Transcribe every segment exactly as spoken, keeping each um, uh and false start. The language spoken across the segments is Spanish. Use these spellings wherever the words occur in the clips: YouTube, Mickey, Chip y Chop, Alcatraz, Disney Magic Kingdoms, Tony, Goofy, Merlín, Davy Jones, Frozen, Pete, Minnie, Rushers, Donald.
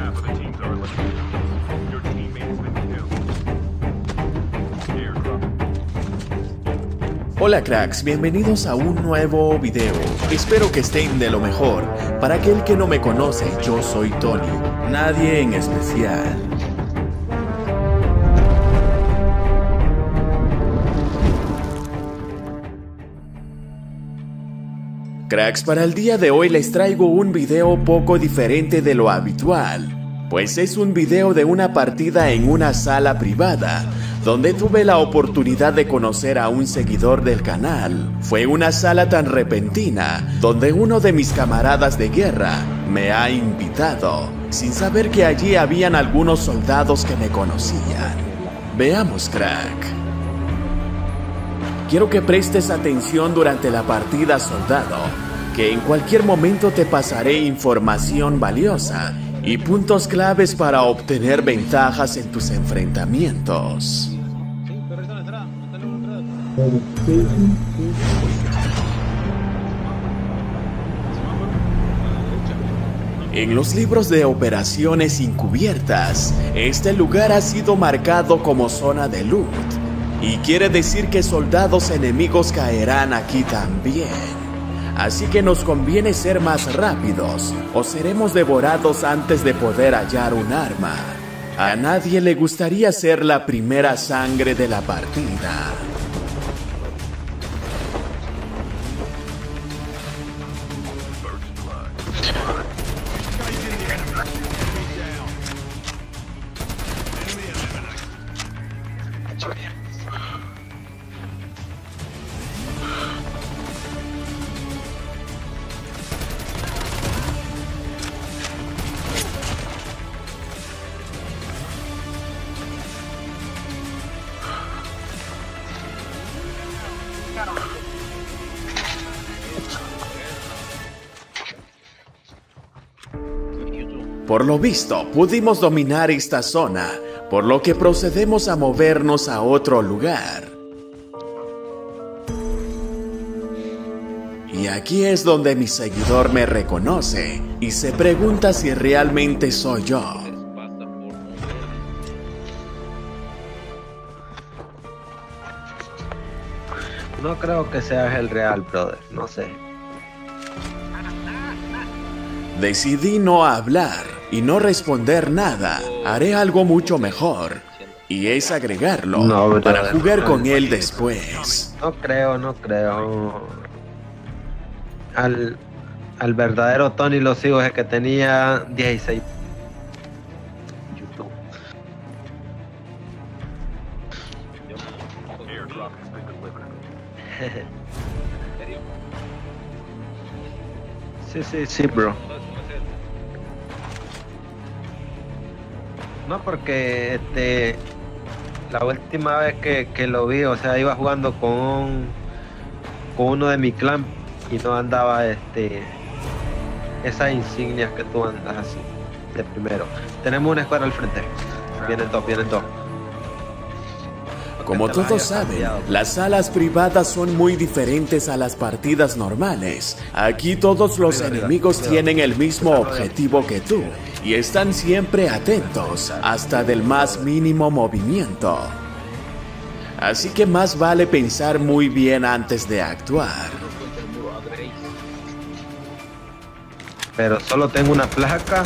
Half of the teams are eliminated. Your teammates have been killed. Airdrop. Hola cracks, bienvenidos a un nuevo video. Espero que estén de lo mejor. Para aquel que no me conoce, yo soy Tony. Nadie en especial. Cracks, para el día de hoy les traigo un video poco diferente de lo habitual, pues es un video de una partida en una sala privada, donde tuve la oportunidad de conocer a un seguidor del canal. Fue una sala tan repentina, donde uno de mis camaradas de guerra me ha invitado, sin saber que allí habían algunos soldados que me conocían. Veamos, crack. Quiero que prestes atención durante la partida, soldado, que en cualquier momento te pasaré información valiosa y puntos claves para obtener ventajas en tus enfrentamientos. En los libros de operaciones encubiertas, este lugar ha sido marcado como zona de loot. Y quiere decir que soldados enemigos caerán aquí también. Así que nos conviene ser más rápidos o seremos devorados antes de poder hallar un arma. A nadie le gustaría ser la primera sangre de la partida. Por lo visto, pudimos dominar esta zona, por lo que procedemos a movernos a otro lugar. Y aquí es donde mi seguidor me reconoce y se pregunta si realmente soy yo. No creo que seas el real, brother. No sé. Decidí no hablar y no responder nada. Haré algo mucho mejor. Y es agregarlo no, brother, para jugar con él después. No creo, no creo. Al, al verdadero Tony lo sigo desde que tenía dieciséis. YouTube. Sí, sí, sí, bro. No, porque este, la última vez que, que lo vi, o sea, iba jugando con, un, con uno de mi clan y no andaba este, esas insignias que tú andas así, de primero. Tenemos una escuadra al frente. Vienen dos, vienen dos. Como todos saben, las salas privadas son muy diferentes a las partidas normales. Aquí todos los enemigos tienen el mismo objetivo que tú y están siempre atentos, hasta del más mínimo movimiento. Así que más vale pensar muy bien antes de actuar. Pero solo tengo una placa,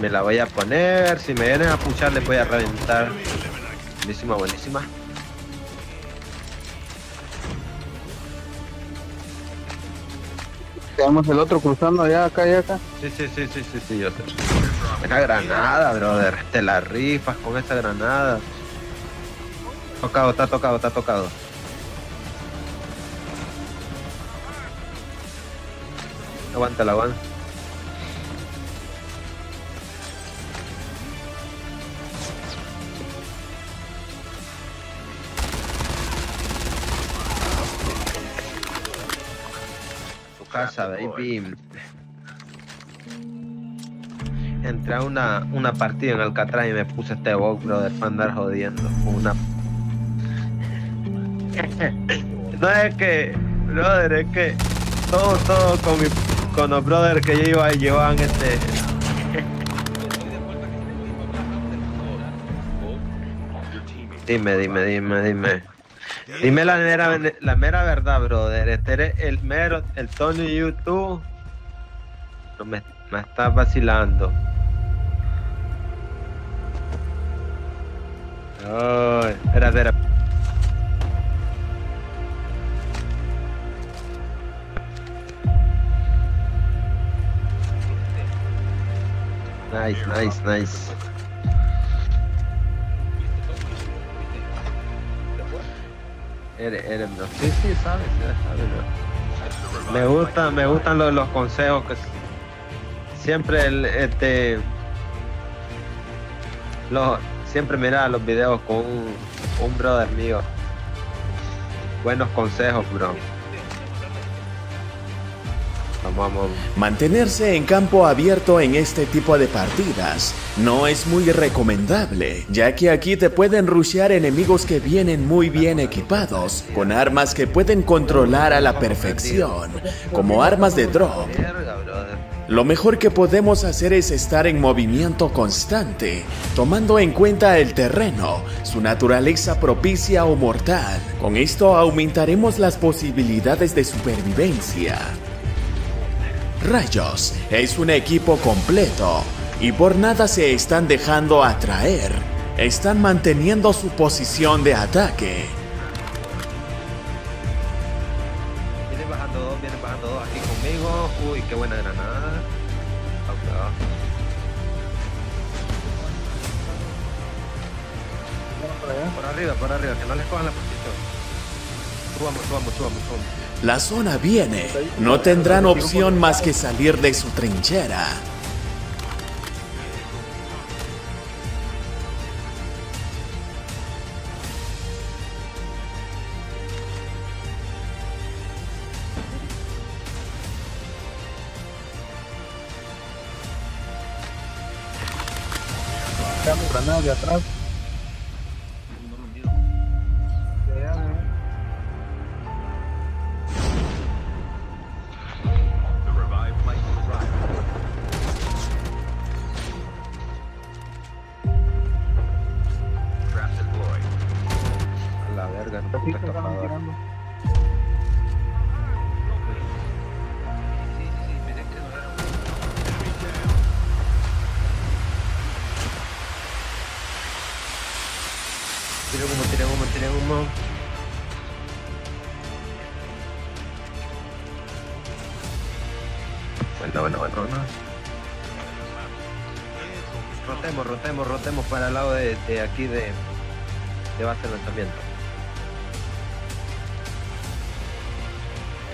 me la voy a poner, si me vienen a puchar les voy a reventar. Buenísima, buenísima. Quedamos el otro cruzando allá, acá y acá. Sí, sí, sí, sí, sí, sí, yo sé. Una granada, brother. Te la rifas con esa granada. Tocado, está tocado, está tocado. Aguanta la aguanta. Casa, baby. Entré a una, una partida en Alcatraz y me puse este bug, brother, para andar jodiendo. Una... No es que, brother, es que todo, todo con, mi, con los brothers que yo iba y llevaban este. Dime, dime, dime, dime. Dime la mera, la mera verdad, brother. Este eres el mero, el Tony YouTube. No me, me estás vacilando. Oh, espera, espera. Nice, nice, nice. Eres, eres, no. Sí, sí, sabes, sabes. Me gustan, me gustan los, los consejos que siempre el, este, los, siempre miraba los videos con un, un brother mío. Buenos consejos, bro. Mantenerse en campo abierto en este tipo de partidas no es muy recomendable, ya que aquí te pueden rushear enemigos que vienen muy bien equipados, con armas que pueden controlar a la perfección, como armas de drop. Lo mejor que podemos hacer es estar en movimiento constante, tomando en cuenta el terreno, su naturaleza propicia o mortal. Con esto aumentaremos las posibilidades de supervivencia. Rayos es un equipo completo y por nada se están dejando atraer. Están manteniendo su posición de ataque. Vienen bajando dos, vienen bajando dos aquí conmigo. Uy, qué buena granada. Por arriba, por arriba, que no les cojan la posición. Subamos, subamos, subamos, subamos. La zona viene. No tendrán opción más que salir de su trinchera. Estamos granados de atrás. Bueno, bueno, bueno. Rotemos, rotemos, rotemos para el lado de, de aquí de, de base de lanzamiento.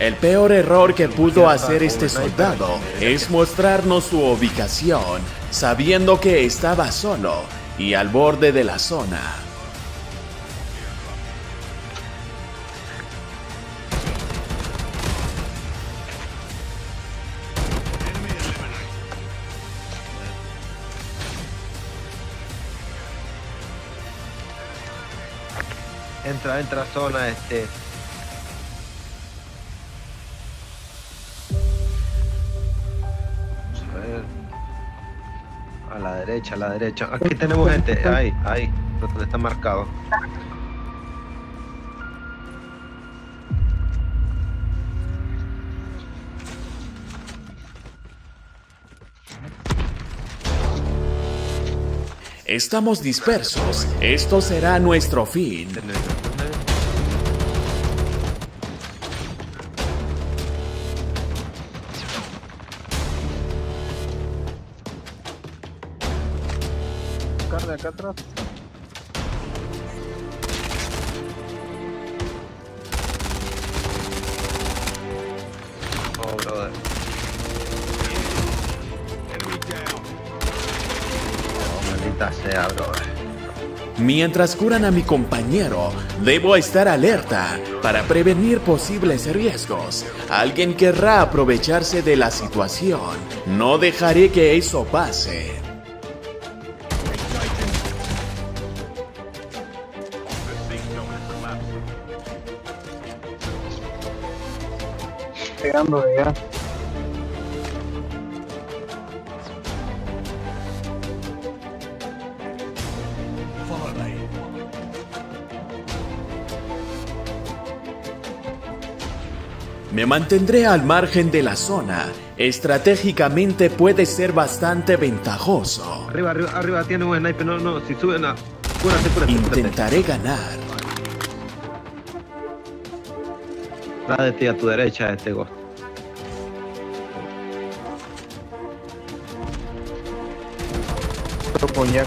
El peor error que pudo hacer este soldado es mostrarnos su ubicación, sabiendo que estaba solo y al borde de la zona. Entra, entra zona este. A ver. A la derecha, a la derecha. Aquí tenemos gente. Ahí, ahí. Donde está marcado. Estamos dispersos. Esto será nuestro fin. Carne acá atrás. Oh, brother. Mientras curan a mi compañero, debo estar alerta para prevenir posibles riesgos. Alguien querrá aprovecharse de la situación. No dejaré que eso pase. Pegando de allá. Me mantendré al margen de la zona. Estratégicamente puede ser bastante ventajoso. Arriba, arriba, arriba, tiene un sniper. No, no, si suben a... Cúrate, cúrate, intentaré cúrate. ganar. Va de ti a tu derecha, este gol. Otro coñac.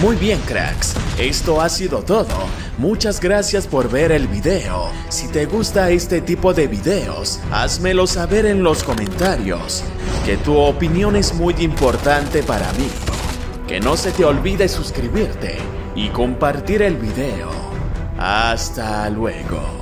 Muy bien, cracks, esto ha sido todo. Muchas gracias por ver el video. Si te gusta este tipo de videos, házmelo saber en los comentarios, que tu opinión es muy importante para mí. Que no se te olvide suscribirte y compartir el video. Hasta luego.